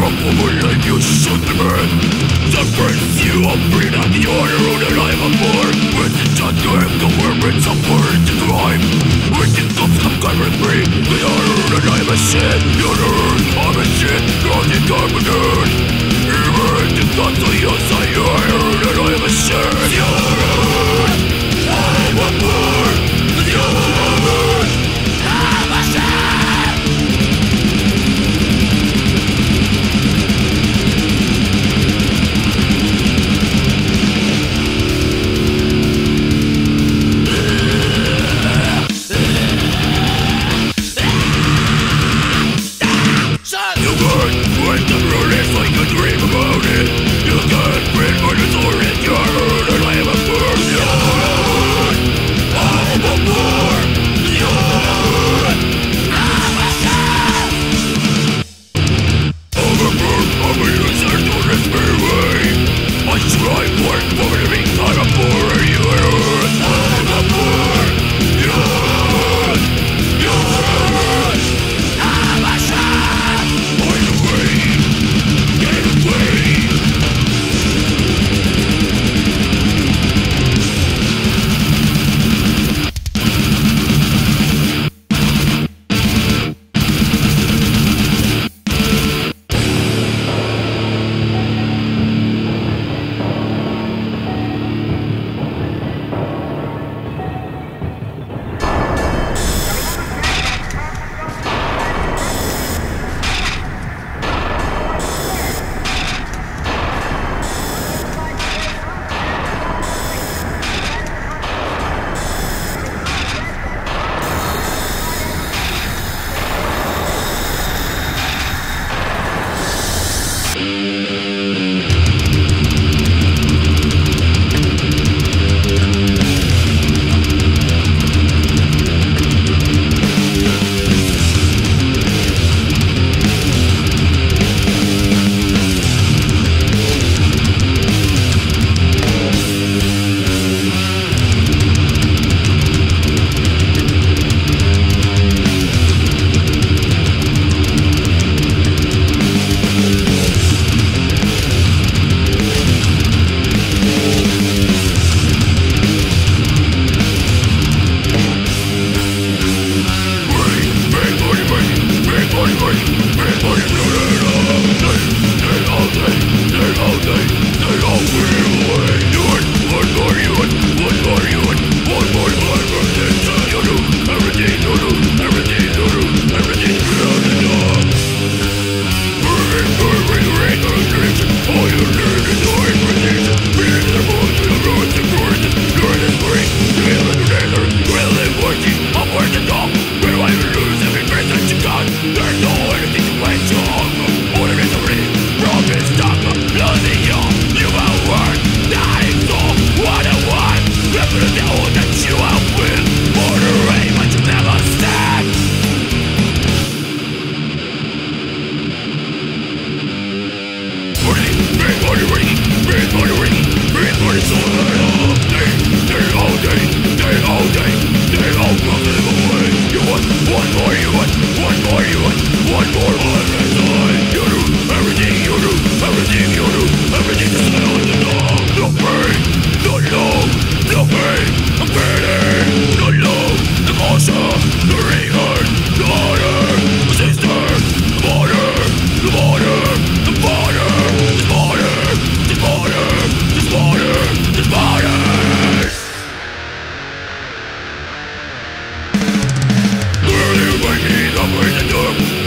probably like you should, man. The first you have been on the order that I am aboard. With that you have the weapons of words to drive. With the cops of covering me, the order that I am a shit. The order I'm a shit, not determined. Even the thoughts of you say the order that I am a shit. The order I'm aboard. The order I'm a shit.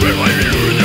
Where I lose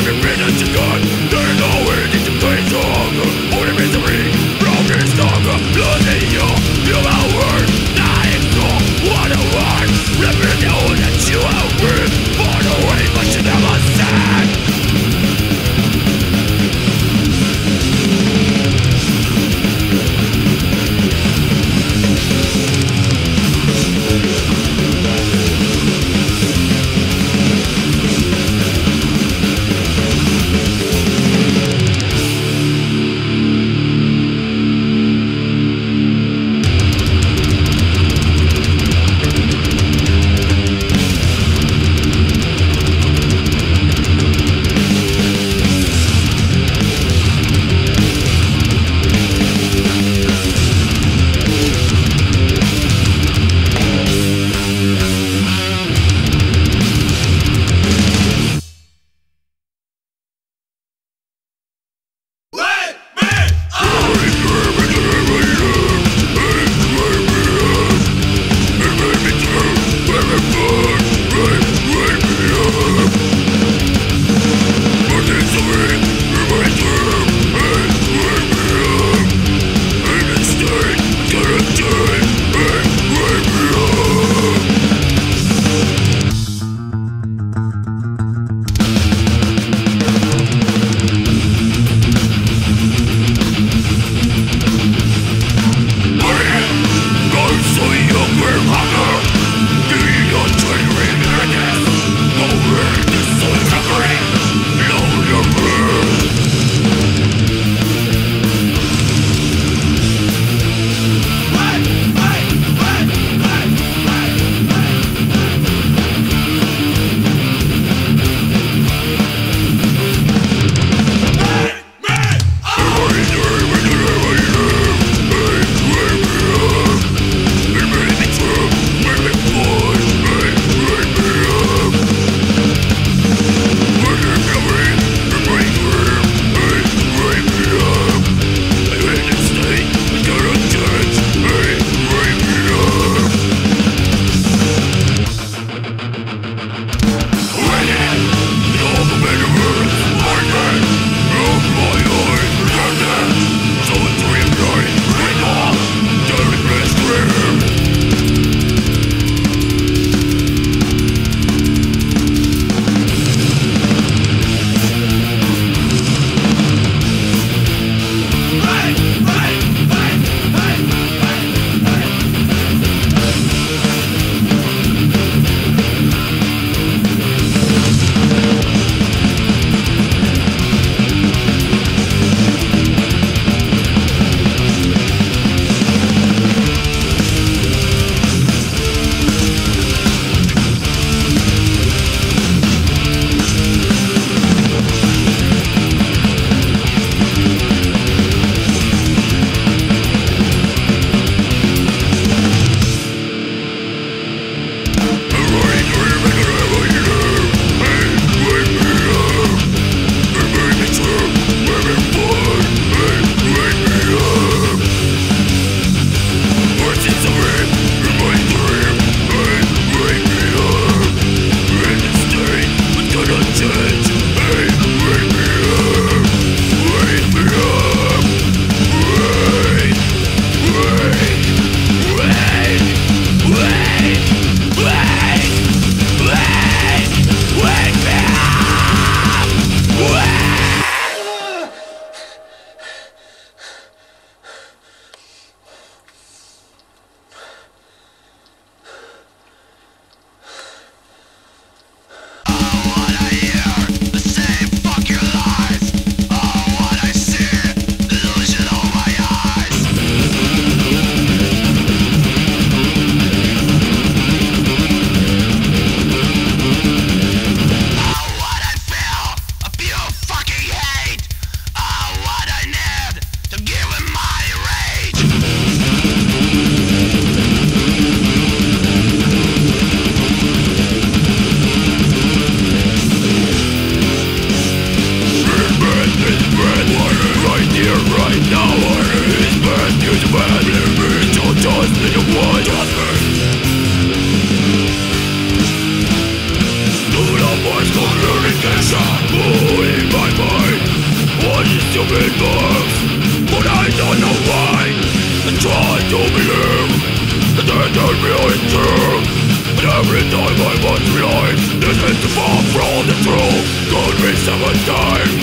far from the truth. Could be seven times.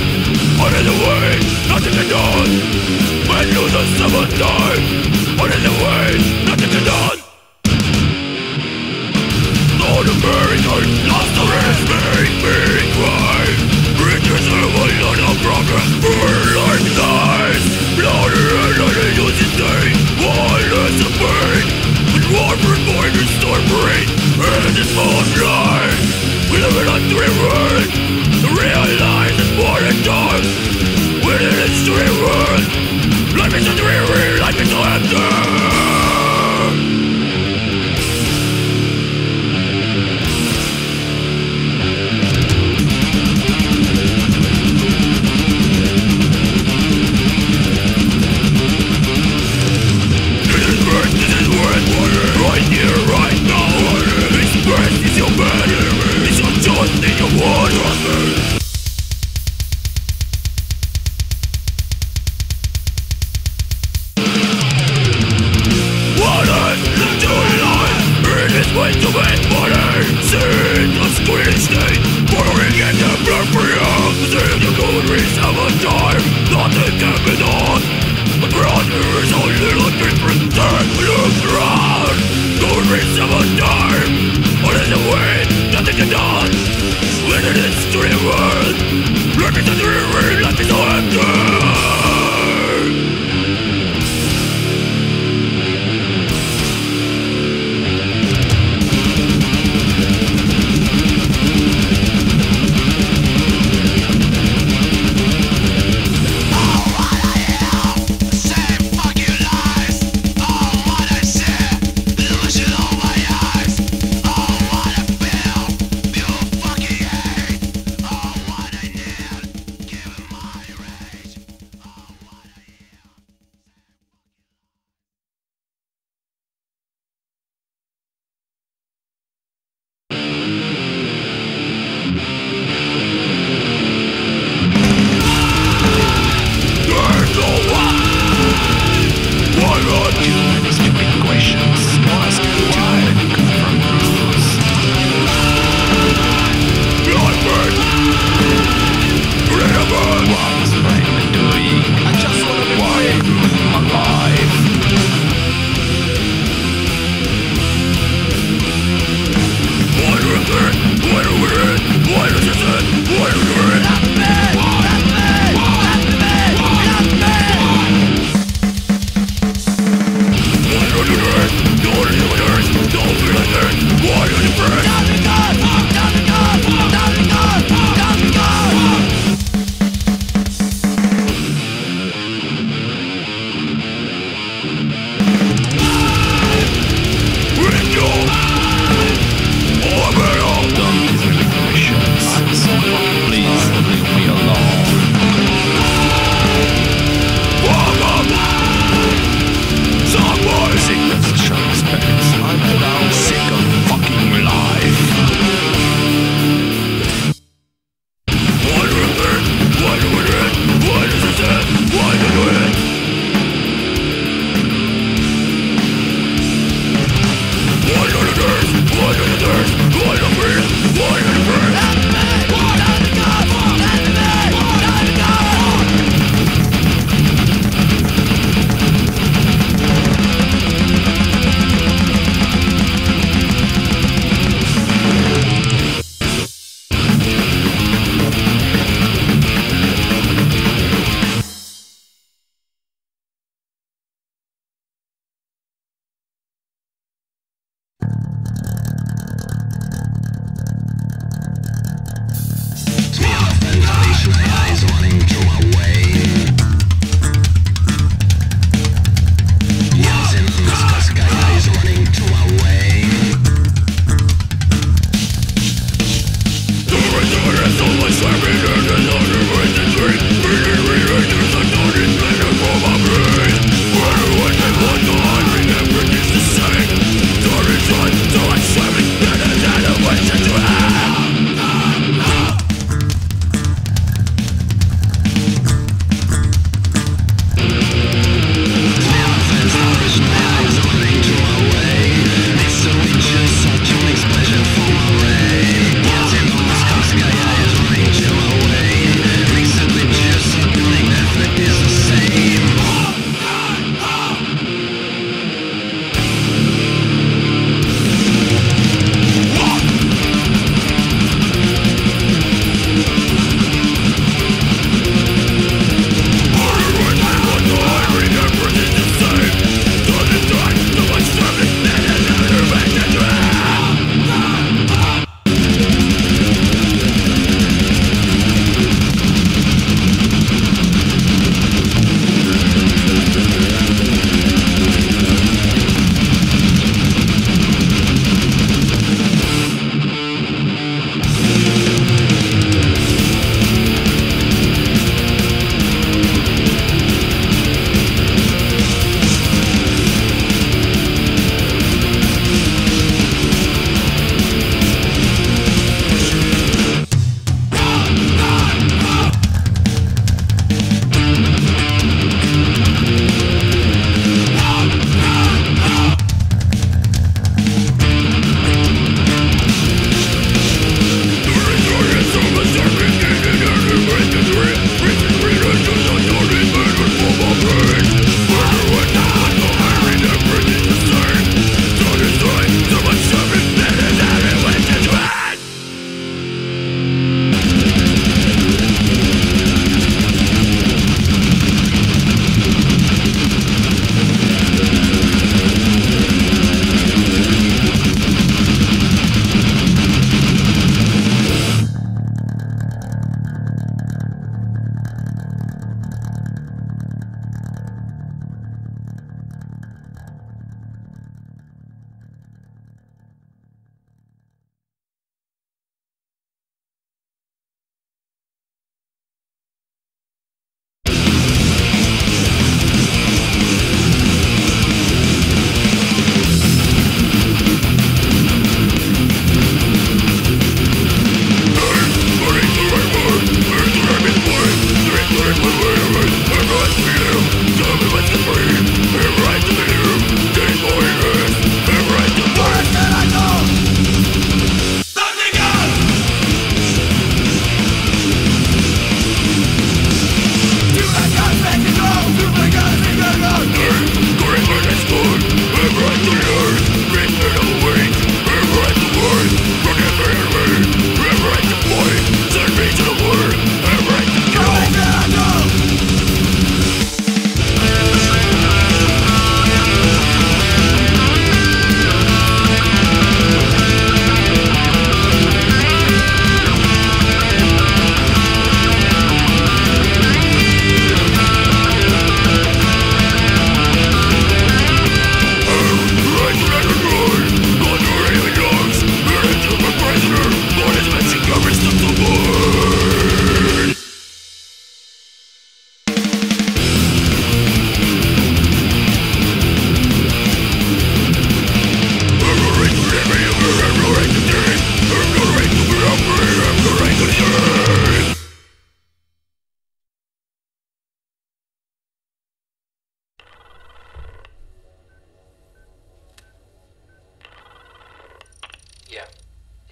On the way, nothing to done. Men lose a seven time. On the way, nothing to done. Though the very night lost the rest, make me cry. Reaches a lot of progress. We're like lies. Bloody and I use it day. While it's a pain. War for boy to storm breed and this own life. We live in a three world. The real life is more than time. We live in a three world. Life is a three real, life is so empty. This is great, this is worth water. Right here, right now, this breath is your bad enemy. It's your just in your water. What is the doing life? It is way too bad money. Seeing the screen state, pouring in the blood for you. Seeing the good reach of a time, nothing can be done. The ground here is a little different than look around. Good reach of a time, all is away, nothing can done. When it is to the world, life is a dream, life is so empty.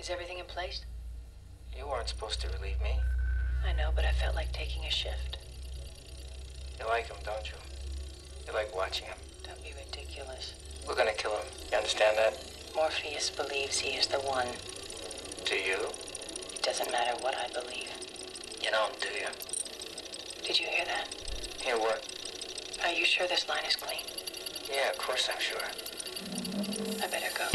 Is everything in place? You weren't supposed to relieve me. I know, but I felt like taking a shift. You like him, don't you? You like watching him. Don't be ridiculous. We're gonna kill him. You understand that? Morpheus believes he is the one. Do you? It doesn't matter what I believe. You don't, do you? Did you hear that? Hear what? Are you sure this line is clean? Yeah, of course I'm sure. I better go.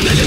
This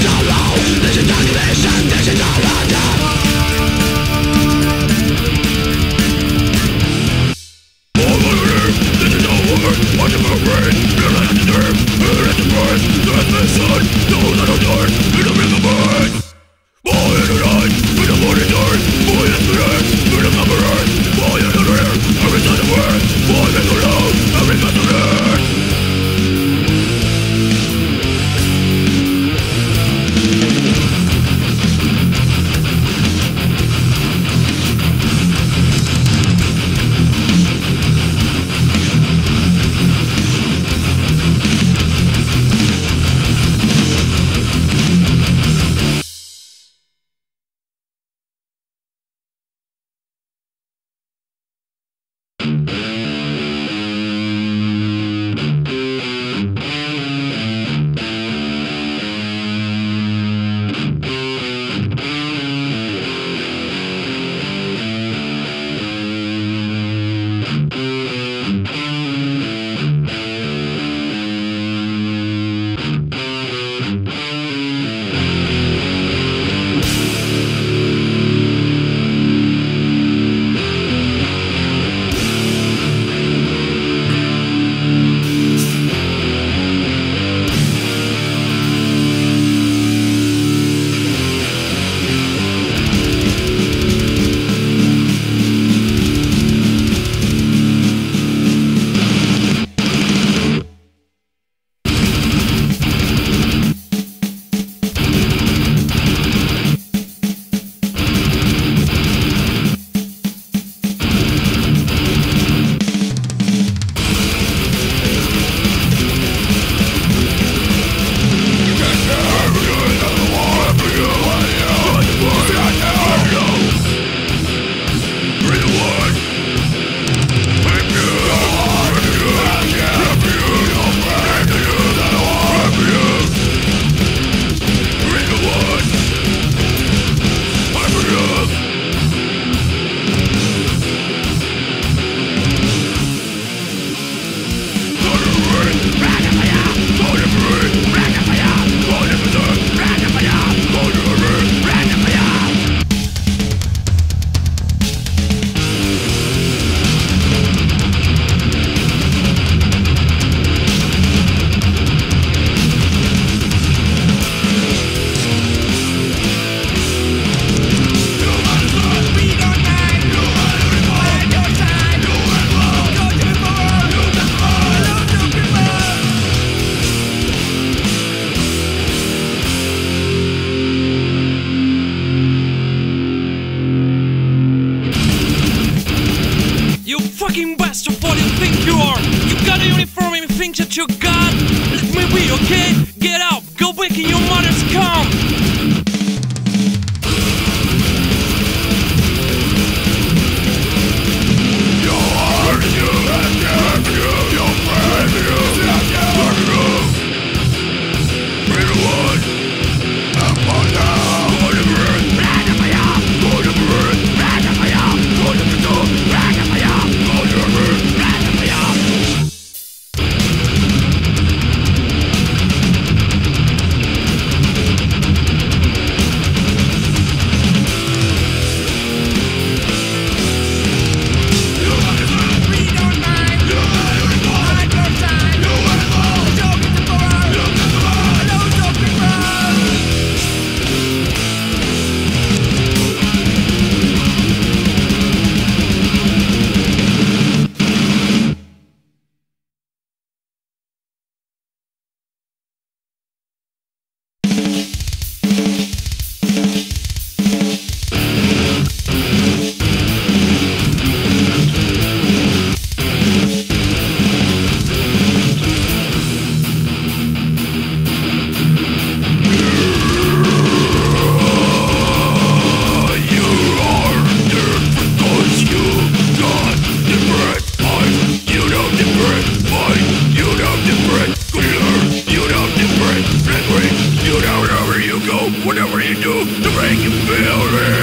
Whatever you do to make you feel it.